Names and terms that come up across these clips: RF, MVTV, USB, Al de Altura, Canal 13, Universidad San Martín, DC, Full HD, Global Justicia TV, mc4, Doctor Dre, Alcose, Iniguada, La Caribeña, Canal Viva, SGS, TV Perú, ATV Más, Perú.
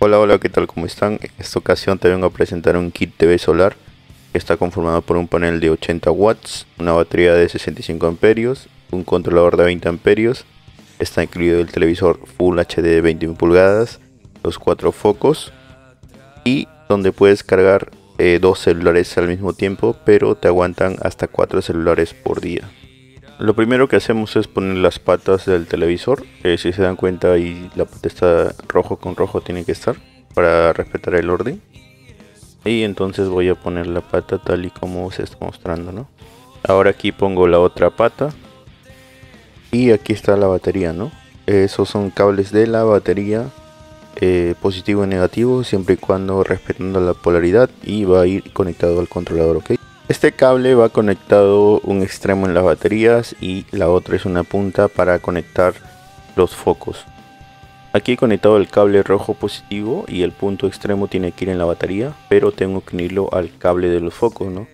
Hola, hola, ¿qué tal? ¿Cómo están? En esta ocasión te vengo a presentar un kit TV solar que está conformado por un panel de 80 watts, una batería de 65 amperios, un controlador de 20 amperios, está incluido el televisor Full HD de 21 pulgadas, los 4 focos y donde puedes cargar dos celulares al mismo tiempo, pero te aguantan hasta 4 celulares por día. Lo primero que hacemos es poner las patas del televisor, si se dan cuenta ahí la pata está rojo con rojo, tiene que estar para respetar el orden. Y entonces voy a poner la pata tal y como se está mostrando, ¿no? Ahora aquí pongo la otra pata y aquí está la batería, ¿no? Esos son cables de la batería, positivo y negativo, siempre y cuando respetando la polaridad, y va a ir conectado al controlador, ¿ok? Este cable va conectado un extremo en las baterías y la otra es una punta para conectar los focos. Aquí he conectado el cable rojo positivo y el punto extremo tiene que ir en la batería, pero tengo que unirlo al cable de los focos, ¿no?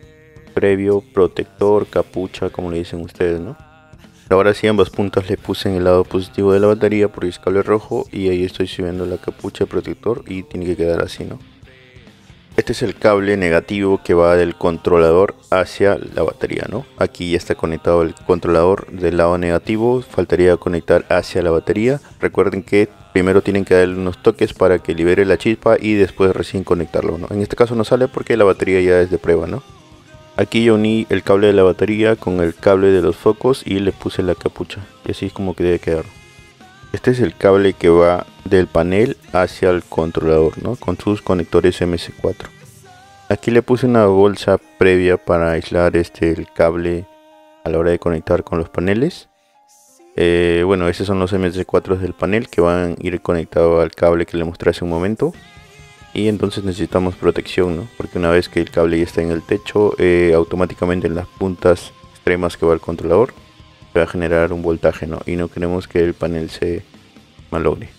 Previo, protector, capucha, como le dicen ustedes, ¿no? Ahora sí, ambas puntas le puse en el lado positivo de la batería porque es cable rojo, y ahí estoy subiendo la capucha, protector, y tiene que quedar así, ¿no? Este es el cable negativo que va del controlador hacia la batería, ¿no? Aquí ya está conectado el controlador del lado negativo, faltaría conectar hacia la batería. Recuerden que primero tienen que darle unos toques para que libere la chispa y después recién conectarlo, ¿no? En este caso no sale porque la batería ya es de prueba, ¿no? Aquí yo uní el cable de la batería con el cable de los focos y le puse la capucha, y así es como que debe quedar. Este es el cable que va del panel hacia el controlador, ¿no? Con sus conectores mc4. Aquí le puse una bolsa previa para aislar el cable a la hora de conectar con los paneles. Bueno, esos son los mc4 del panel que van a ir conectados al cable que le mostré hace un momento. Y entonces necesitamos protección, ¿no? Porque una vez que el cable ya está en el techo, automáticamente en las puntas extremas que va el controlador va a generar un voltaje, ¿no? Y no queremos que el panel se malogre.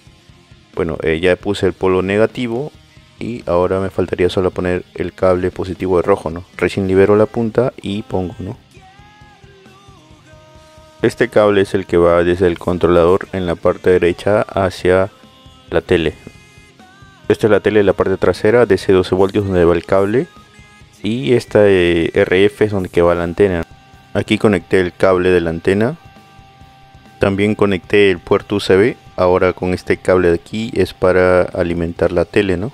Bueno, ya puse el polo negativo y ahora me faltaría solo poner el cable positivo de rojo, ¿no? Recién libero la punta y pongo, ¿no? Este cable es el que va desde el controlador en la parte derecha hacia la tele. Esta es la tele de la parte trasera, DC 12 voltios donde va el cable, y esta de RF es donde que va la antena. Aquí conecté el cable de la antena, también conecté el puerto USB. Ahora con este cable de aquí es para alimentar la tele, ¿no?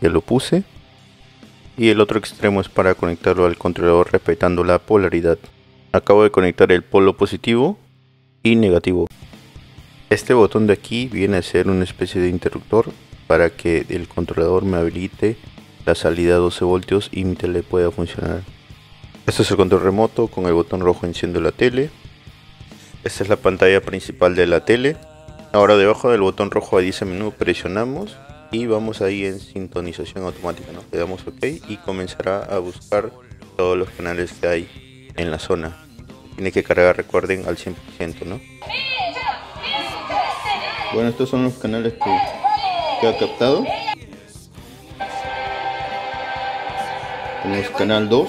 Ya lo puse, y el otro extremo es para conectarlo al controlador respetando la polaridad. Acabo de conectar el polo positivo y negativo. Este botón de aquí viene a ser una especie de interruptor para que el controlador me habilite la salida a 12 voltios y mi tele pueda funcionar. Este es el control remoto, con el botón rojo enciendo la tele. Esta es la pantalla principal de la tele. Ahora debajo del botón rojo ahí dice menú, presionamos y vamos ahí en sintonización automática, ¿no? Le damos OK y comenzará a buscar todos los canales que hay en la zona. Tiene que cargar, recuerden, al 100%, ¿no? Bueno, estos son los canales que ha captado. Tenemos canal 2.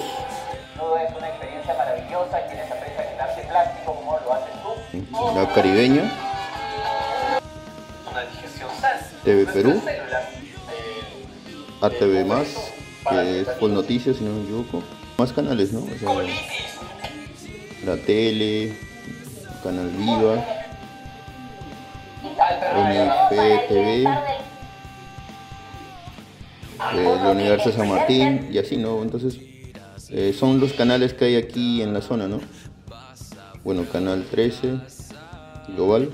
La Caribeña, TV Perú, ATV Más, que es Full Noticias si no me equivoco, más canales, ¿no? O sea, la tele, Canal Viva, MVTV, la Universidad San Martín y así, ¿no? Entonces son los canales que hay aquí en la zona, ¿no? Bueno, Canal 13, Global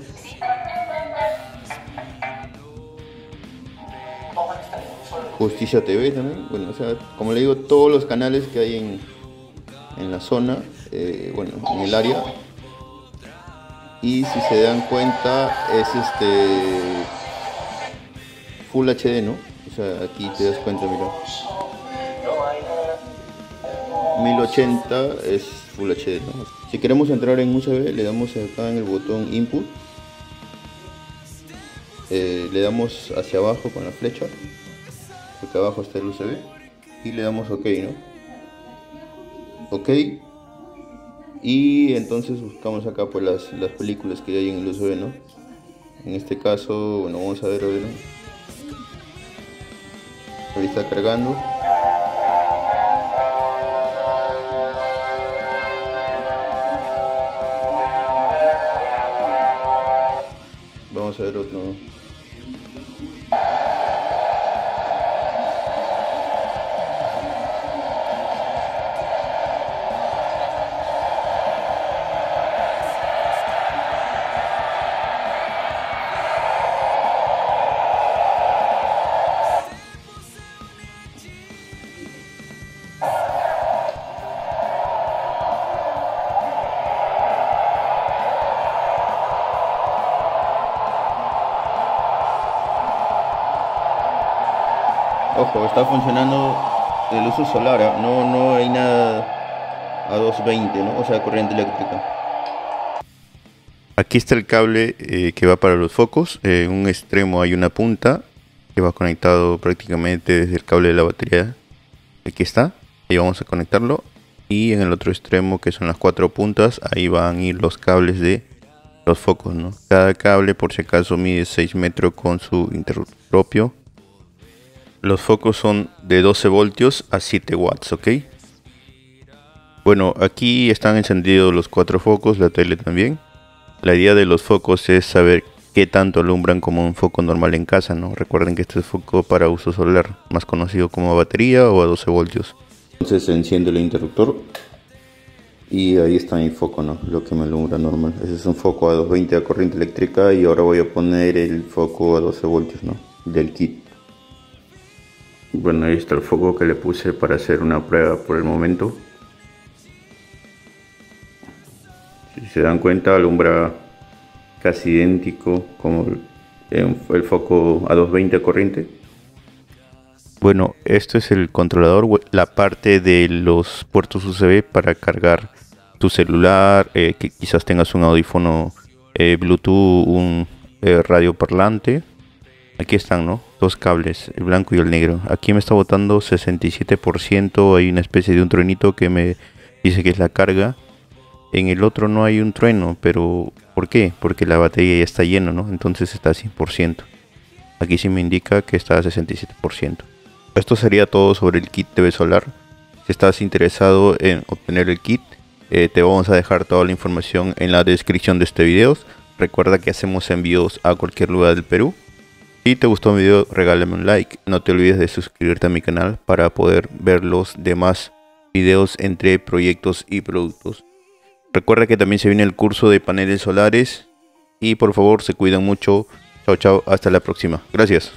Justicia TV también. Bueno, o sea, como le digo, todos los canales que hay en la zona, bueno, en el área. Y si se dan cuenta, es Full HD, ¿no? O sea, aquí te das cuenta, mira, 1080 es Full HD, ¿no? Si queremos entrar en USB, le damos acá en el botón Input, le damos hacia abajo con la flecha, porque abajo está el USB, y le damos OK, ¿no? OK, y entonces buscamos acá pues las películas que hay en el USB, ¿no? En este caso, bueno, vamos a ver, Ahí está cargando. Vamos a ver otro. Ojo, está funcionando de luz solar, no hay nada a 220, ¿no? O sea, corriente eléctrica. Aquí está el cable que va para los focos. En un extremo hay una punta que va conectado prácticamente desde el cable de la batería. Aquí está, ahí vamos a conectarlo. Y en el otro extremo, que son las cuatro puntas, ahí van a ir los cables de los focos, ¿no? Cada cable, por si acaso, mide 6 metros con su interruptor propio. Los focos son de 12 voltios a 7 watts, ¿ok? Bueno, aquí están encendidos los 4 focos, la tele también. La idea de los focos es saber qué tanto alumbran como un foco normal en casa, ¿no? Recuerden que este es foco para uso solar, más conocido como batería o a 12 voltios. Entonces enciendo el interruptor y ahí está mi foco, ¿no? Lo que me alumbra normal. Ese es un foco a 220 a corriente eléctrica y ahora voy a poner el foco a 12 voltios, ¿no? Del kit. Bueno, ahí está el foco que le puse para hacer una prueba por el momento. Si se dan cuenta, alumbra casi idéntico como el foco a 220 corriente. Bueno, esto es el controlador, la parte de los puertos USB para cargar tu celular, que quizás tengas un audífono Bluetooth, un radio parlante. Aquí están, ¿no? Dos cables, el blanco y el negro. Aquí me está botando 67%. Hay una especie de un truenito que me dice que es la carga. En el otro no hay un trueno, pero ¿por qué? Porque la batería ya está llena, ¿no? Entonces está a 100%. Aquí sí me indica que está a 67%. Esto sería todo sobre el kit TV solar. Si estás interesado en obtener el kit, te vamos a dejar toda la información en la descripción de este video. Recuerda que hacemos envíos a cualquier lugar del Perú. Si te gustó mi video, regálame un like. No te olvides de suscribirte a mi canal para poder ver los demás videos entre proyectos y productos. Recuerda que también se viene el curso de paneles solares. Y por favor, se cuidan mucho. Chao, chao. Hasta la próxima. Gracias.